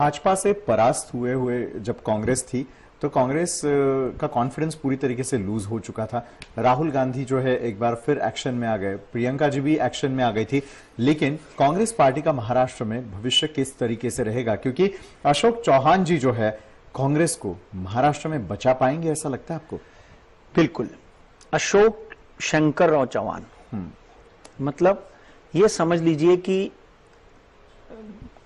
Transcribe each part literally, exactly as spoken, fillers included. भाजपा से परास्त हुए हुए जब कांग्रेस थी तो कांग्रेस का कॉन्फिडेंस पूरी तरीके से लूज हो चुका था। राहुल गांधी जो है एक बार फिर एक्शन में आ गए, प्रियंका जी भी एक्शन में आ गई थी, लेकिन कांग्रेस पार्टी का महाराष्ट्र में भविष्य किस तरीके से रहेगा, क्योंकि अशोक चौहान जी जो है कांग्रेस को महाराष्ट्र में बचा पाएंगे, ऐसा लगता है आपको? बिल्कुल। अशोक शंकर राव चव्हाण, मतलब ये समझ लीजिए कि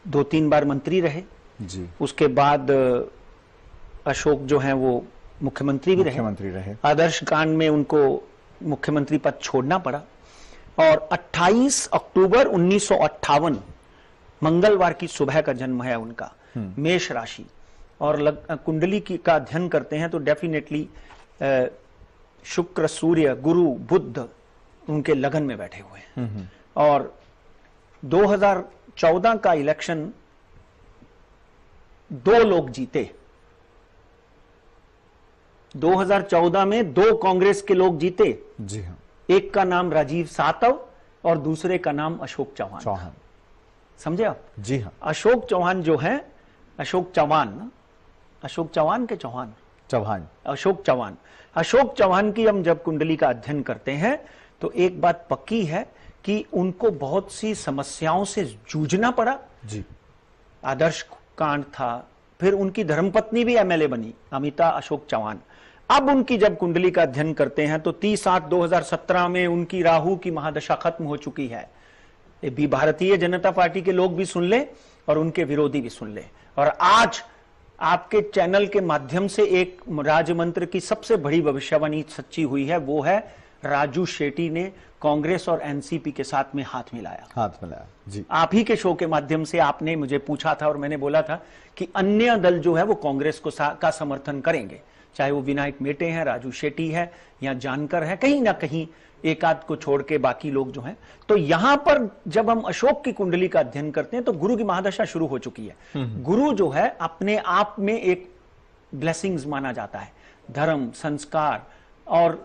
दो तीन बार मंत्री रहे जी, उसके बाद अशोक जो हैं वो मुख्यमंत्री भी मुख्यमंत्री रहे, रहे। आदर्श कांड में उनको मुख्यमंत्री पद छोड़ना पड़ा और अट्ठाईस अक्टूबर उन्नीस सौ अट्ठावन मंगलवार की सुबह का जन्म है उनका, मेष राशि, और लग, कुंडली की का अध्ययन करते हैं तो डेफिनेटली शुक्र, सूर्य, गुरु, बुध उनके लगन में बैठे हुए हैं। और दो हजार चौदह का इलेक्शन दो लोग जीते, दो हजार चौदह में दो कांग्रेस के लोग जीते जी हाँ, एक का नाम राजीव सातव और दूसरे का नाम अशोक चौहान चौहान समझे आप जी हाँ। अशोक चौहान जो है, अशोक चौहान अशोक चौहान के चौहान चौहान अशोक चौहान अशोक चौहान की हम जब कुंडली का अध्ययन करते हैं तो एक बात पक्की है कि उनको बहुत सी समस्याओं से जूझना पड़ा जी। आदर्श कांड था, फिर उनकी धर्मपत्नी भी एमएलए बनी, अमिता अशोक चव्हाण। अब उनकी जब कुंडली का अध्ययन करते हैं तो तीस आठ दो हजार सत्रह में उनकी राहु की महादशा खत्म हो चुकी है। ये भी भारतीय जनता पार्टी के लोग भी सुन लें और उनके विरोधी भी सुन लें। और आज आपके चैनल के माध्यम से एक राज्य मंत्र की सबसे बड़ी भविष्यवाणी सच्ची हुई है, वो है राजू शेट्टी ने कांग्रेस और एनसीपी के साथ में हाथ मिलाया हाथ मिलाया जी। आप ही के शो के माध्यम से आपने मुझे पूछा था और मैंने बोला था कि अन्य दल जो है वो कांग्रेस को का समर्थन करेंगे, चाहे वो विनायक मेटे हैं, राजू शेट्टी है या जानकर है, कहीं ना कहीं एक आध को छोड़ के बाकी लोग जो हैं। तो यहां पर जब हम अशोक की कुंडली का अध्ययन करते हैं तो गुरु की महादशा शुरू हो चुकी है। गुरु जो है अपने आप में एक ब्लेसिंग्स माना जाता है, धर्म, संस्कार और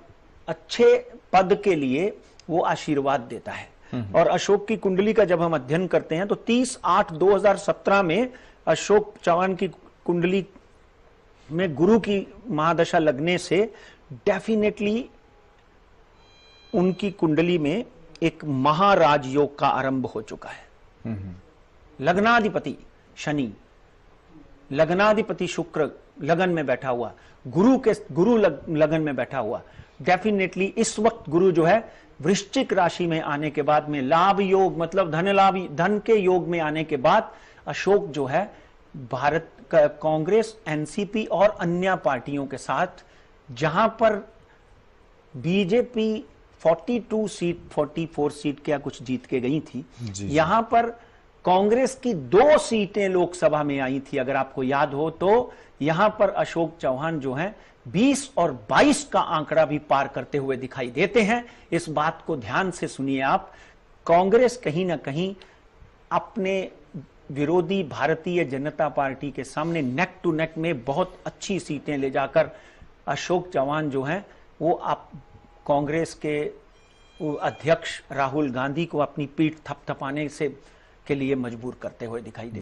अच्छे पद के लिए वो आशीर्वाद देता है। और अशोक की कुंडली का जब हम अध्ययन करते हैं तो तीस आठ दो हजार सत्रह में अशोक चव्हाण की कुंडली में गुरु की महादशा लगने से डेफिनेटली उनकी कुंडली में एक महाराज योग का आरंभ हो चुका है। लग्नाधिपति शनि, लग्नाधिपति शुक्र लगन में बैठा हुआ, गुरु के गुरु लग, लगन में बैठा हुआ, डेफिनेटली इस वक्त गुरु जो है वृश्चिक राशि में आने के बाद में लाभ योग, मतलब धन लाभ, धन के योग में आने के बाद अशोक जो है भारत का कांग्रेस, एनसीपी और अन्य पार्टियों के साथ, जहां पर बीजेपी बयालीस सीट चौवालीस सीट क्या कुछ जीत के गई थी, यहां पर कांग्रेस की दो सीटें लोकसभा में आई थी अगर आपको याद हो तो, यहां पर अशोक चौहान जो हैं बीस और बाईस का आंकड़ा भी पार करते हुए दिखाई देते हैं। इस बात को ध्यान से सुनिए आप, कांग्रेस कहीं ना कहीं अपने विरोधी भारतीय जनता पार्टी के सामने नेक टू नेक में बहुत अच्छी सीटें ले जाकर अशोक चौहान जो हैं वो आप कांग्रेस के अध्यक्ष राहुल गांधी को अपनी पीठ थपथपाने से के लिए मजबूर करते हुए दिखाई दे